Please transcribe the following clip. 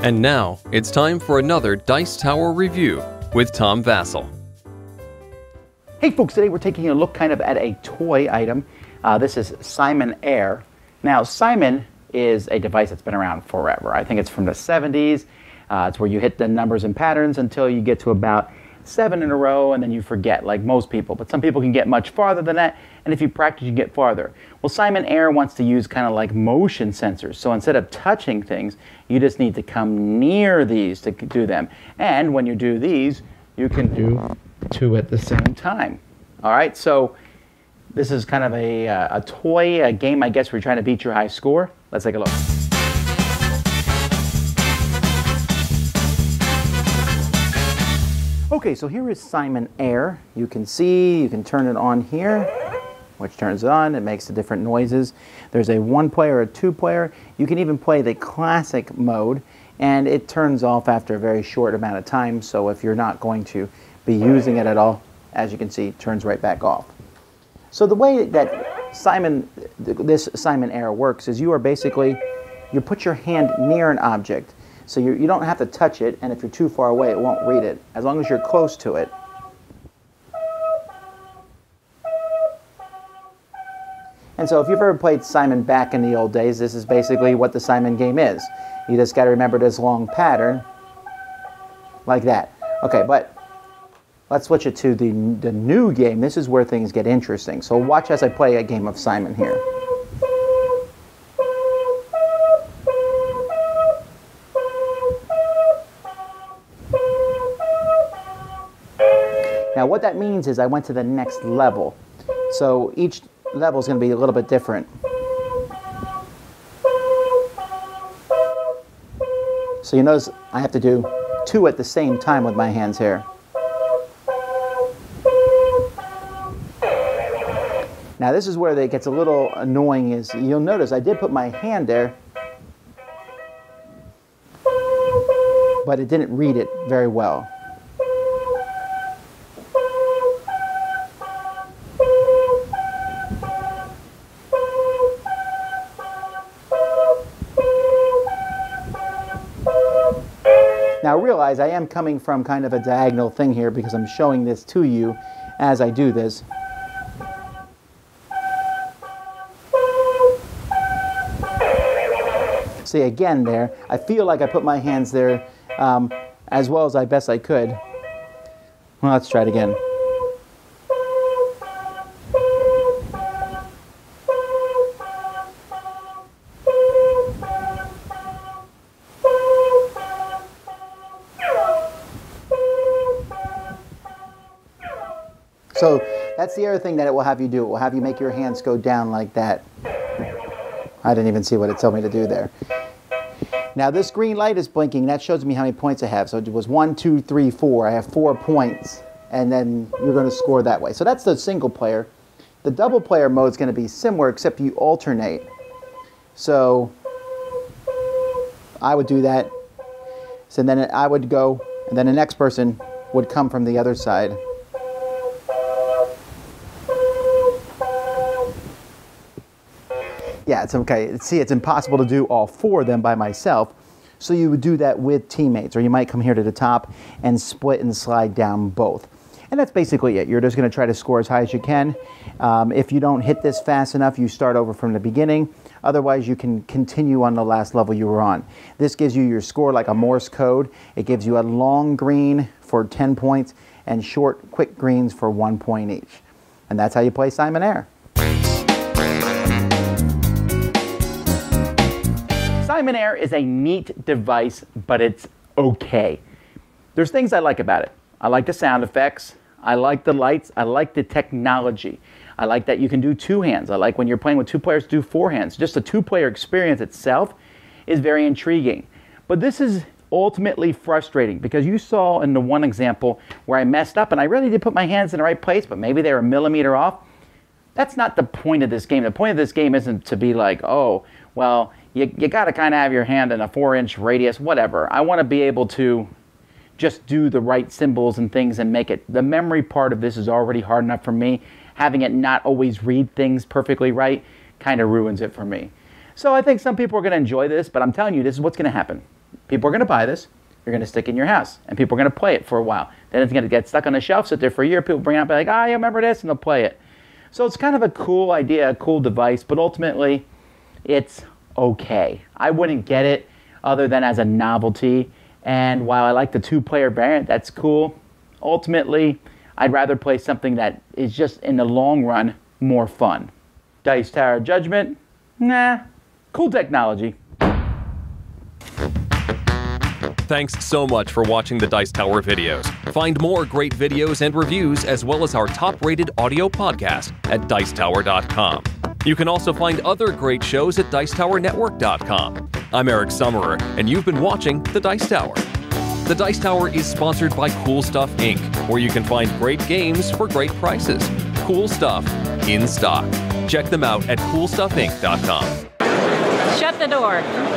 And now, it's time for another Dice Tower Review with Tom Vasel. Hey folks, today we're taking a look kind of at a toy item. This is Simon Air. Now, Simon is a device that's been around forever. I think it's from the 70s. It's where you hit the numbers and patterns until you get to about 7 in a row, and then you forget, like most people. But some people can get much farther than that, and if you practice, you get farther. Well, Simon Air wants to use kind of like motion sensors. So instead of touching things, you just need to come near these to do them. And when you do these, you can do 2 at the same time. All right, so this is kind of a toy, a game, I guess, where you're trying to beat your high score. Let's take a look. Okay, so here is Simon Air. You can see, you can turn it on here, which turns it on. It makes the different noises. There's a 1-player, a 2-player. You can even play the classic mode, and it turns off after a very short amount of time, so if you're not going to be using it at all, as you can see, it turns right back off. So the way that this Simon Air works is you are basically, you put your hand near an object. So you don't have to touch it, and if you're too far away, it won't read it, as long as you're close to it. And so if you've ever played Simon back in the old days, this is basically what the Simon game is. You just got to remember this long pattern, like that. Okay, but let's switch it to the new game. This is where things get interesting. So watch as I play a game of Simon here. Now what that means is I went to the next level. So each level is going to be a little bit different. So you notice I have to do 2 at the same time with my hands here. Now this is where it gets a little annoying, is you'll notice I did put my hand there, but it didn't read it very well. Now realize I am coming from kind of a diagonal thing here because I'm showing this to you as I do this. See again there, I feel like I put my hands there as well as I best I could. Well, let's try it again. So that's the other thing that it will have you do. It will have you make your hands go down like that. I didn't even see what it told me to do there. Now this green light is blinking. That shows me how many points I have. So it was 1, 2, 3, 4. I have 4 points, and then you're going to score that way. So that's the single player. The double player mode is going to be similar, except you alternate. So I would do that. So then I would go, and then the next person would come from the other side. Yeah, it's okay. See, it's impossible to do all 4 of them by myself, so you would do that with teammates, or you might come here to the top and split and slide down both. And that's basically it. You're just going to try to score as high as you can. If you don't hit this fast enough, you start over from the beginning. Otherwise, you can continue on the last level you were on. This gives you your score like a Morse code. It gives you a long green for 10 points and short, quick greens for 1 point each. And that's how you play Simon Air. Simon Air is a neat device, but it's okay. There's things I like about it. I like the sound effects. I like the lights. I like the technology. I like that you can do 2 hands. I like when you're playing with 2 players, do 4 hands. Just the 2-player experience itself is very intriguing. But this is ultimately frustrating because you saw in the one example where I messed up and I really did put my hands in the right place, but maybe they were a millimeter off. That's not the point of this game. The point of this game isn't to be like, oh, well, you got to kind of have your hand in a 4-inch radius, whatever. I want to be able to just do the right symbols and things and make it. The memory part of this is already hard enough for me. Having it not always read things perfectly right kind of ruins it for me. So I think some people are going to enjoy this, but I'm telling you, this is what's going to happen. People are going to buy this. You're going to stick in your house, and people are going to play it for a while. Then it's going to get stuck on the shelf, sit there for a year. People bring it up and be like, I remember this, and they'll play it. So it's kind of a cool idea, a cool device, but ultimately, it's okay. I wouldn't get it other than as a novelty. And while I like the two-player variant, that's cool. Ultimately, I'd rather play something that is just, in the long run, more fun. Dice Tower Judgment? Nah. Cool technology. Thanks so much for watching the Dice Tower videos. Find more great videos and reviews, as well as our top-rated audio podcast at Dicetower.com. You can also find other great shows at Dicetowernetwork.com. I'm Eric Sommerer, and you've been watching The Dice Tower. The Dice Tower is sponsored by Cool Stuff Inc, where you can find great games for great prices. Cool stuff in stock. Check them out at CoolStuffInc.com. Shut the door.